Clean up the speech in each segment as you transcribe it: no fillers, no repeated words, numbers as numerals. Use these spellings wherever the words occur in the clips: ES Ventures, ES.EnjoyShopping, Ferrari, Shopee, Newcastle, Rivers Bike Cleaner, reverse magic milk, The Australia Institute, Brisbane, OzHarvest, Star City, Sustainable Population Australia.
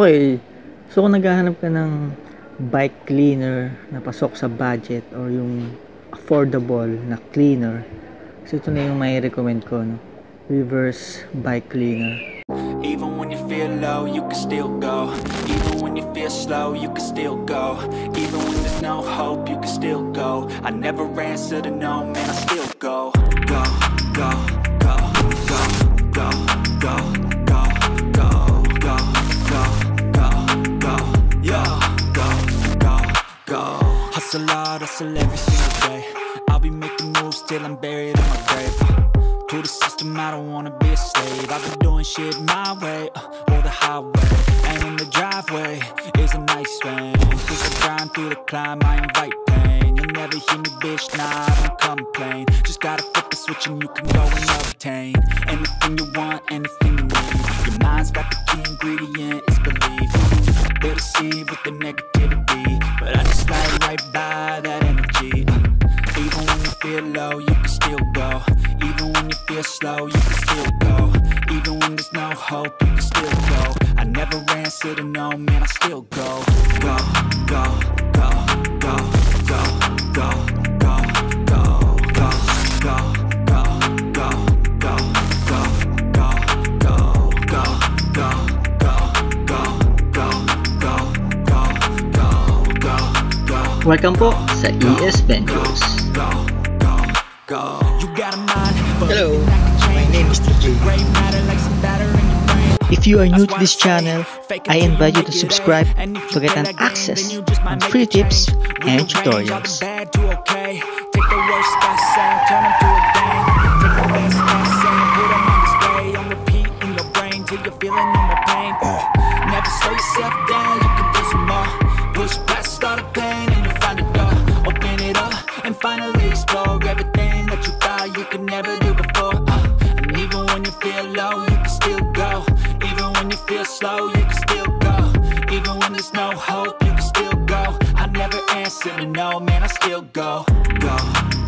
Okay, so kung naghahanap ka ng bike cleaner na pasok sa budget or yung affordable na cleaner, so ito na yung may recommend ko, no? Reverse Bike Cleaner. Even when you feel low, you can still go. Even when you feel slow, you can still go. Even when there's no hope, you can still go. I never answer to no, man, I still go. Go, go, go, go, go, go, go, go, go, go, go, go, yo, go, go, go. Hustle hard, hustle every single day. I'll be making moves till I'm buried in my grave. To the system, I don't wanna be a slave. I've been doing shit my way, or the highway. And in the driveway is a nice range. Push the grind through the climb, I invite pain. You'll never hear me, bitch, nah, I don't complain. Just gotta flip the switch and you can go and obtain anything you want, anything you need. Your mind's got the key ingredient, it's belief. They deceive with the negativity, but I just slide right by that energy. Even when you feel low, you can still go. Even when you feel slow, you can still go. Even when there's no hope, you can still go. I never answer to no, man, I still go. Go, go, go, go, go, go, go, go, go, go, go, go, go, go, go, go, go, go, go, go, go, go, go, go. Welcome po sa ES Ventures. Hello, my name is TJ. If you are new to this channel, I invite you to subscribe to get an access on free tips and tutorials. Finally explore everything that you thought you could never do before. And even when you feel low, you can still go. Even when you feel slow, you can still go. Even when there's no hope, you can still go. I never answer to no, man, I still go. Go,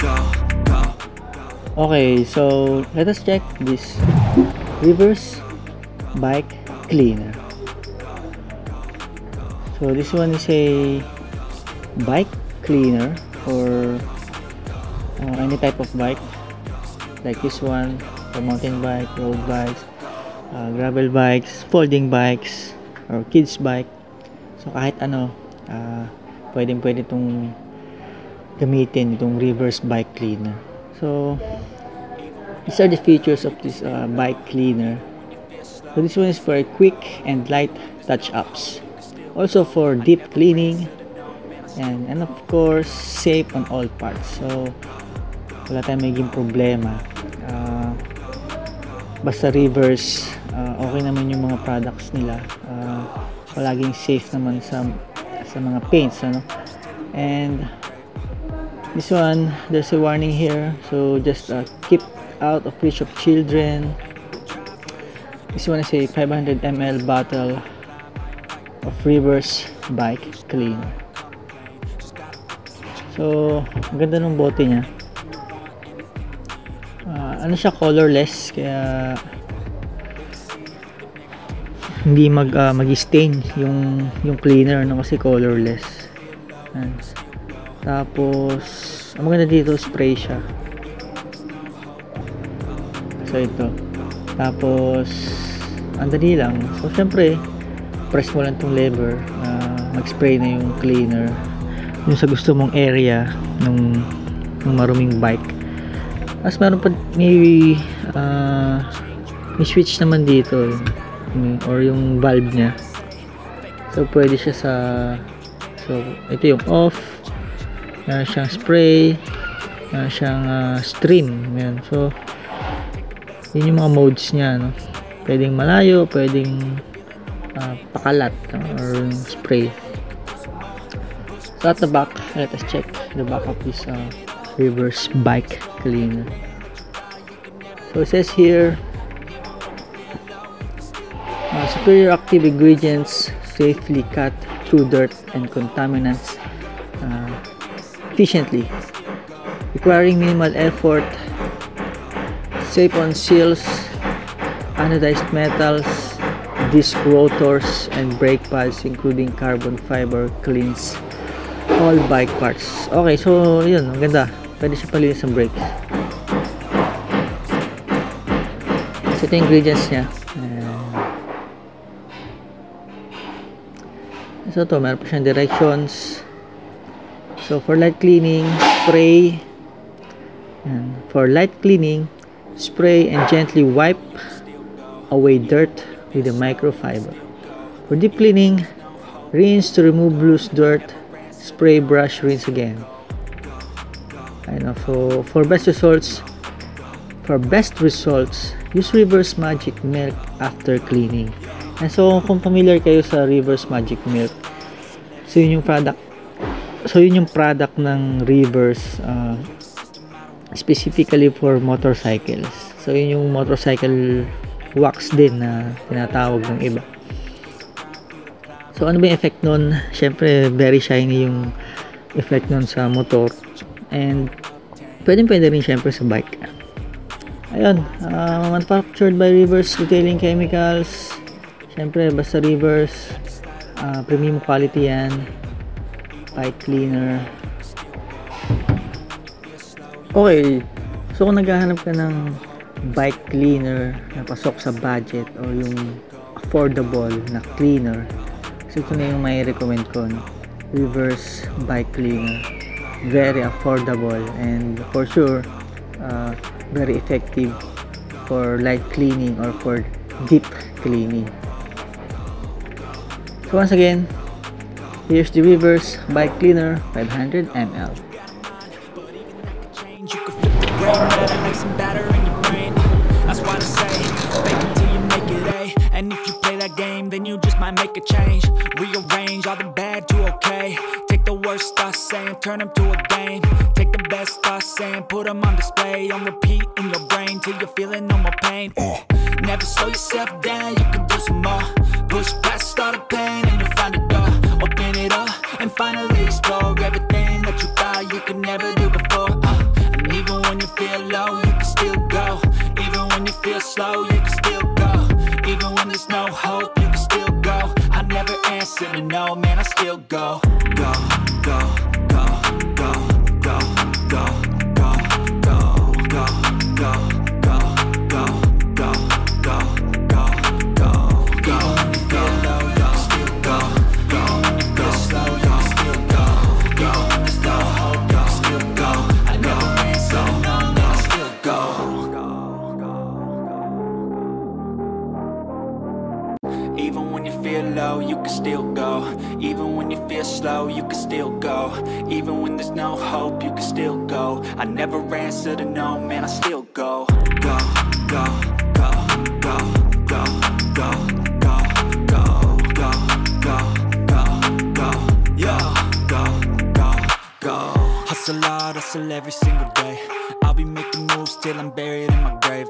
go, go, go. Okay, so let us check this reverse bike cleaner. So this one is a bike cleaner for any type of bike, like this one for mountain bike, road bikes, gravel bikes, folding bikes, or kids bike. So kahit ano, pwede itong gamitin, itong reverse bike cleaner. So these are the features of this bike cleaner. So this one is for quick and light touch-ups, also for deep cleaning, and of course safe on all parts. So wala tayong maging problema, basta reverse, okay naman yung mga products nila, palaging safe naman sa mga paints, ano? And this one, there's a warning here, so just keep out of reach of children. This one is a 500 ml bottle of reverse bike cleaner. So, ang ganda ng bote niya. Ano siya, colorless, kaya hindi mag-stain yung cleaner, no, kasi colorless. Ayan. Tapos, ang maganda dito, spray siya. So, ito. Tapos, ang dali lang. So, syempre, press mo lang tong lever, mag-spray na yung cleaner yung sa gusto mong area ng maruming bike. As meron pa may switch naman dito, or yung valve niya. So pwede siya sa, so ito yung off, meron siyang spray, meron siyang stream, yan. So yun yung mga modes niya, no? Pwedeng malayo, pwedeng pakalat, or spray. So at the back, let us check the back of this reverse bike cleaner. So it says here, superior active ingredients safely cut through dirt and contaminants efficiently, requiring minimal effort, safe on seals, anodized metals, Disc rotors and brake pads including carbon fiber cleans all bike parts. Okay, so yun, ang ganda. Pwede siya palinis ng brakes. So ito yung ingredients niya. So ito, meron pa siyang directions. So for light cleaning, spray. And for light cleaning, spray and gently wipe away dirt with a microfiber. For deep cleaning, rinse to remove loose dirt, spray, brush, rinse again. I know, so for best results, use reverse magic milk after cleaning. And so kung familiar kayo sa reverse magic milk, so yun yung product, so yun yung product ng reverse, specifically for motorcycles. So yun yung motorcycle wax din na tinatawag ng iba. So ano ba yung effect nun? Syempre very shiny yung effect nun sa motor, and pwede rin syempre sa bike. Ayun, manufactured by Rivers Retailing Chemicals. Syempre basta Rivers, premium quality yan. Bike cleaner. Okay, so kung naghahanap ka ng bike cleaner na pasok sa budget o yung affordable na cleaner, so ito na yung may recommend ko, no? Reverse bike cleaner, very affordable and for sure very effective for light cleaning or for deep cleaning. So once again, here's the Reverse bike cleaner 500 ml. And if you play that game, then you just might make a change. Rearrange all the bad to okay. Take the worst thoughts saying, turn them to a game. Take the best thoughts saying, put them on display. On repeat in your brain till you're feeling no more pain. Never slow yourself down, you can do some more. Push past all the pain and you'll find a door. Open it up and finally explore everything that you thought you could never do before. And even when you feel low, you can still go. Even when you feel slow, you can still go. Even when there's no hope, you can still go. I never answer to no, man, I still go. Go, go, go, go, go, go, go, go, go, go, go, go, go, go, go, go, go, go, go, still go, go, go, slow, go, still go, go, there's no hope, go, still go. I never answer to no, man, I still go. Even when you feel low, you can still go. Even when you feel slow, you can still go. Even when there's no hope, you can still go. I never answer to no, man, I still go. Go, go, go, go, go, go, go, go, go, go, go, go, yo, go, go, go. Hustle hard, hustle every single day. I'll be making moves till I'm buried in my grave.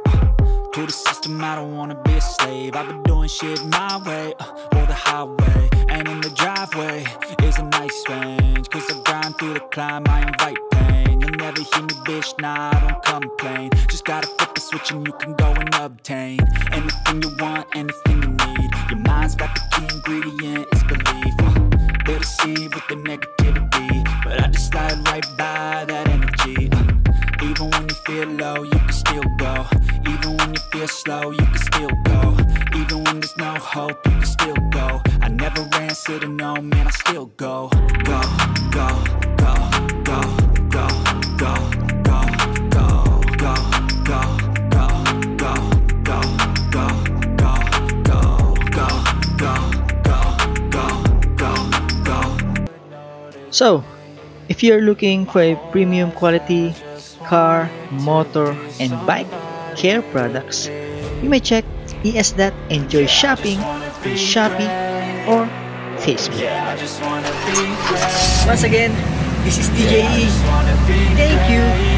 To the system, I don't wanna be a slave. I've been doing shit my way, or the highway. And in the driveway is a nice range. Cause I grind through the climb, I invite pain. You'll never hear me, bitch, nah, I don't complain. Just gotta flip the switch and you can go and obtain anything you want, anything you need. Your mind's got the key ingredient, it's belief. They deceive with the negativity, but I just slide right by that energy. Even when you feel low, you can still go. Even when you feel slow, you can still go. Even when there's no hope, you can still go. I never answer to no, man, I still go. Go, go, go, go, go, go, go, go, go, go, go, go, go, go, go, go, go, go, go, go, go. So, if you're looking for a premium quality car, motor, and bike care products, you may check ES that enjoy shopping on Shopee or Facebook. Once again, this is DJE. Thank you